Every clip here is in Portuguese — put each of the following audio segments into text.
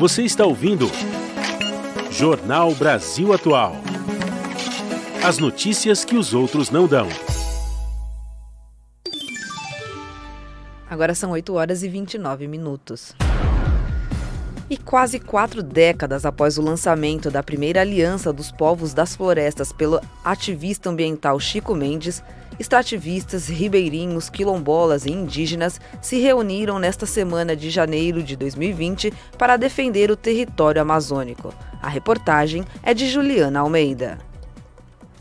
Você está ouvindo Jornal Brasil Atual. As notícias que os outros não dão. Agora são 8h29. E quase 4 décadas após o lançamento da primeira Aliança dos Povos das Florestas pelo ativista ambiental Chico Mendes, extrativistas, ribeirinhos, quilombolas e indígenas se reuniram nesta semana de janeiro de 2020 para defender o território amazônico. A reportagem é de Juliana Almeida.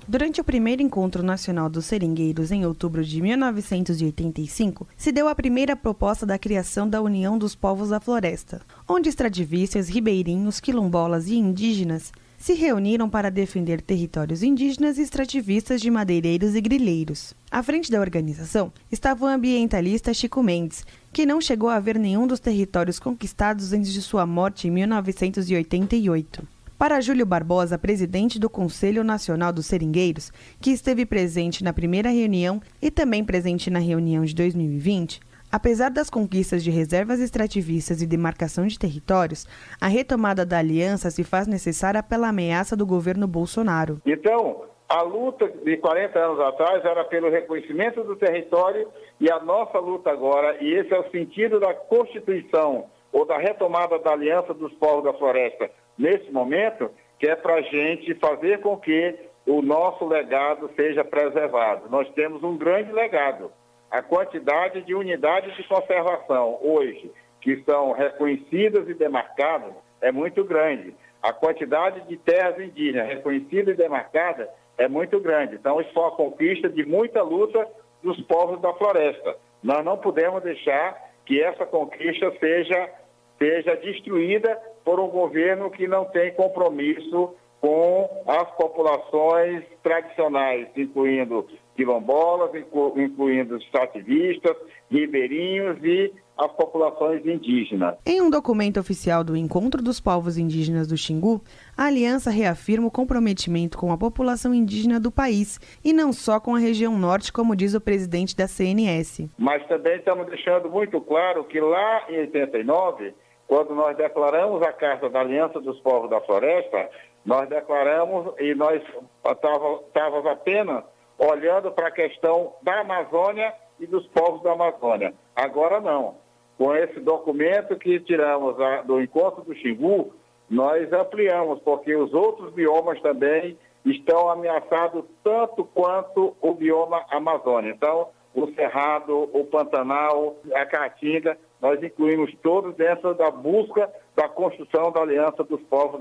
Durante o primeiro Encontro Nacional dos Seringueiros, em outubro de 1985, se deu a primeira proposta da criação da União dos Povos da Floresta, onde extrativistas, ribeirinhos, quilombolas e indígenas se reuniram para defender territórios indígenas e extrativistas de madeireiros e grilheiros. À frente da organização estava o ambientalista Chico Mendes, que não chegou a ver nenhum dos territórios conquistados antes de sua morte em 1988. Para Júlio Barbosa, presidente do Conselho Nacional dos Seringueiros, que esteve presente na primeira reunião e também presente na reunião de 2020, apesar das conquistas de reservas extrativistas e demarcação de territórios, a retomada da aliança se faz necessária pela ameaça do governo Bolsonaro. Então, a luta de 40 anos atrás era pelo reconhecimento do território e a nossa luta agora, e esse é o sentido da Constituição ou da retomada da Aliança dos Povos da Floresta, nesse momento, que é para a gente fazer com que o nosso legado seja preservado. Nós temos um grande legado. A quantidade de unidades de conservação hoje, que são reconhecidas e demarcadas, é muito grande. A quantidade de terras indígenas reconhecidas e demarcadas é muito grande. Então, isso foi uma conquista de muita luta dos povos da floresta. Nós não podemos deixar que essa conquista seja destruída por um governo que não tem compromisso com as populações tradicionais, incluindo quilombolas, incluindo extrativistas, ribeirinhos e as populações indígenas. Em um documento oficial do Encontro dos Povos Indígenas do Xingu, a aliança reafirma o comprometimento com a população indígena do país e não só com a região norte, como diz o presidente da CNS. Mas também estamos deixando muito claro que lá em 89, quando nós declaramos a Carta da Aliança dos Povos da Floresta, nós declaramos e nós estávamos apenas olhando para a questão da Amazônia e dos povos da Amazônia. Agora não. Com esse documento que tiramos do Encontro do Xingu, nós ampliamos, porque os outros biomas também estão ameaçados tanto quanto o bioma Amazônia. Então, o Cerrado, o Pantanal, a Caatinga, nós incluímos todos dentro da busca da construção da Aliança dos Povos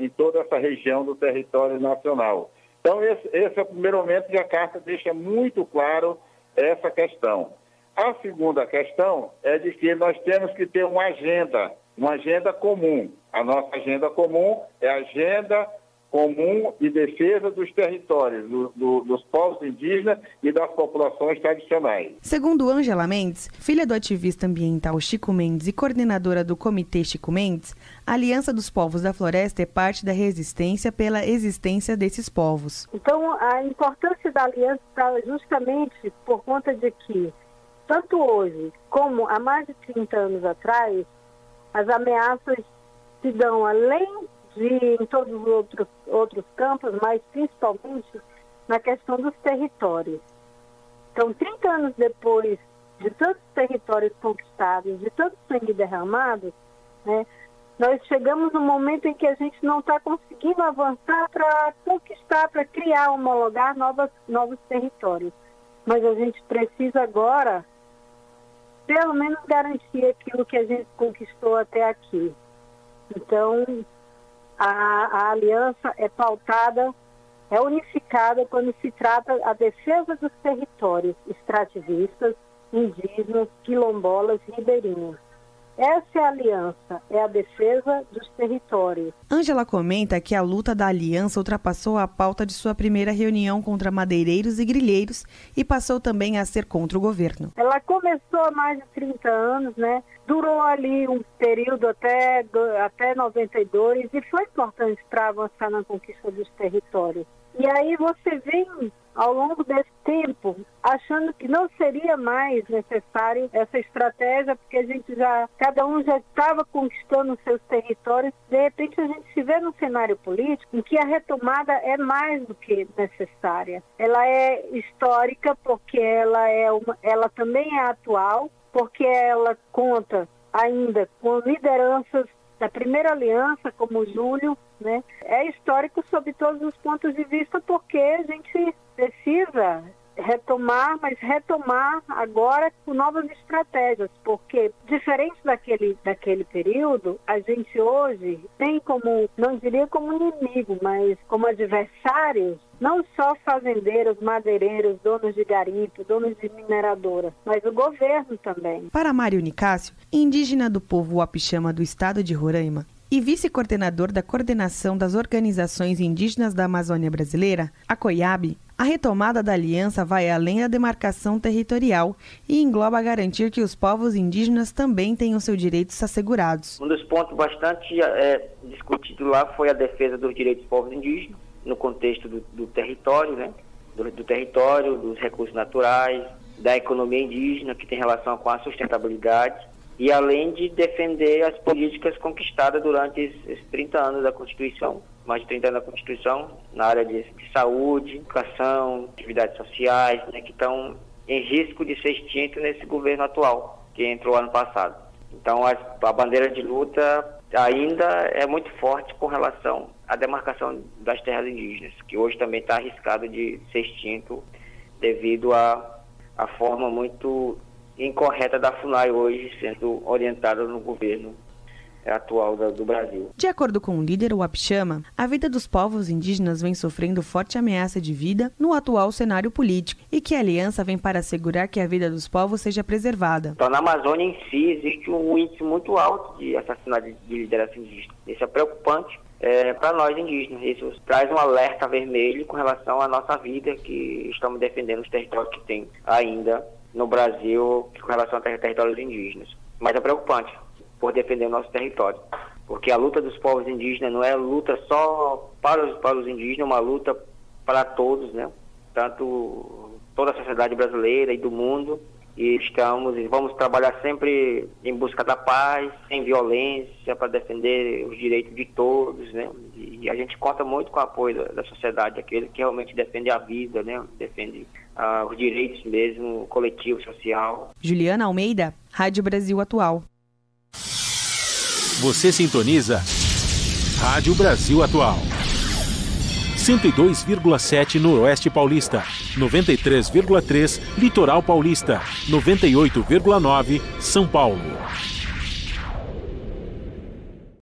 em toda essa região do território nacional. Então, esse é o primeiro momento que a Carta deixa muito claro essa questão. A segunda questão é de que nós temos que ter uma agenda comum. A nossa agenda comum é a agenda comum de defesa dos territórios, dos povos indígenas e das populações tradicionais. Segundo Angela Mendes, filha do ativista ambiental Chico Mendes e coordenadora do Comitê Chico Mendes, a Aliança dos Povos da Floresta é parte da resistência pela existência desses povos. Então, a importância da aliança está justamente por conta de que, tanto hoje como há mais de 30 anos atrás, as ameaças se dão além em todos os outros campos, mas principalmente na questão dos territórios. Então, 30 anos depois de tantos territórios conquistados, de tanto sangue derramado, nós chegamos num momento em que a gente não está conseguindo avançar para conquistar, para criar, homologar novos territórios. Mas a gente precisa agora, pelo menos, garantir aquilo que a gente conquistou até aqui. Então, a aliança é pautada, é unificada quando se trata a defesa dos territórios extrativistas, indígenas, quilombolas e ribeirinhos. Essa é a aliança, é a defesa dos territórios. Angela comenta que a luta da aliança ultrapassou a pauta de sua primeira reunião contra madeireiros e grilheiros e passou também a ser contra o governo. Ela começou há mais de 30 anos, Durou ali um período até 92 e foi importante para avançar na conquista dos territórios. E aí você vem, ao longo desse tempo, achando que não seria mais necessário essa estratégia, porque a gente já, cada um já estava conquistando seus territórios. De repente, a gente se vê num cenário político em que a retomada é mais do que necessária. Ela é histórica, porque ela também é atual, porque ela conta ainda com lideranças da primeira aliança, como o Júlio, né? É histórico sob todos os pontos de vista, porque a gente precisa retomar, mas retomar agora com novas estratégias, porque diferente daquele período, a gente hoje tem como, não diria como inimigo, mas como adversários, não só fazendeiros, madeireiros, donos de garimpo, donos de mineradora, mas o governo também. Para Mário Nicácio, indígena do povo Wapchama do estado de Roraima, e vice-coordenador da Coordenação das Organizações Indígenas da Amazônia Brasileira, a COIAB, a retomada da aliança vai além da demarcação territorial e engloba garantir que os povos indígenas também tenham seus direitos assegurados. Um dos pontos bastante discutido lá foi a defesa dos direitos dos povos indígenas, no contexto do território, né? do território, dos recursos naturais, da economia indígena, que tem relação com a sustentabilidade, e além de defender as políticas conquistadas durante esses 30 anos da Constituição, mais de 30 anos da Constituição, na área de saúde, educação, atividades sociais, né, que estão em risco de ser extinto nesse governo atual, que entrou ano passado. Então, a bandeira de luta ainda é muito forte com relação à demarcação das terras indígenas, que hoje também está arriscado de ser extinto devido à forma muito incorreta da FUNAI hoje sendo orientada no governo atual do Brasil. De acordo com o líder Wapchama, a vida dos povos indígenas vem sofrendo forte ameaça de vida no atual cenário político e que a aliança vem para assegurar que a vida dos povos seja preservada. Então, na Amazônia em si existe um índice muito alto de assassinato de liderança indígena. Isso é preocupante para nós indígenas. Isso traz um alerta vermelho com relação à nossa vida, que estamos defendendo os territórios que tem ainda no Brasil com relação a territórios indígenas. Mas é preocupante por defender o nosso território, porque a luta dos povos indígenas não é luta só para os indígenas, é uma luta para todos, né? Tanto toda a sociedade brasileira e do mundo, e vamos trabalhar sempre em busca da paz, sem violência, para defender os direitos de todos, né? E a gente conta muito com o apoio da sociedade, aquele que realmente defende a vida, né? Defende os direitos mesmo, coletivo, social. Juliana Almeida, Rádio Brasil Atual. Você sintoniza Rádio Brasil Atual. 102,7 Noroeste Paulista, 93,3 Litoral Paulista, 98,9 São Paulo.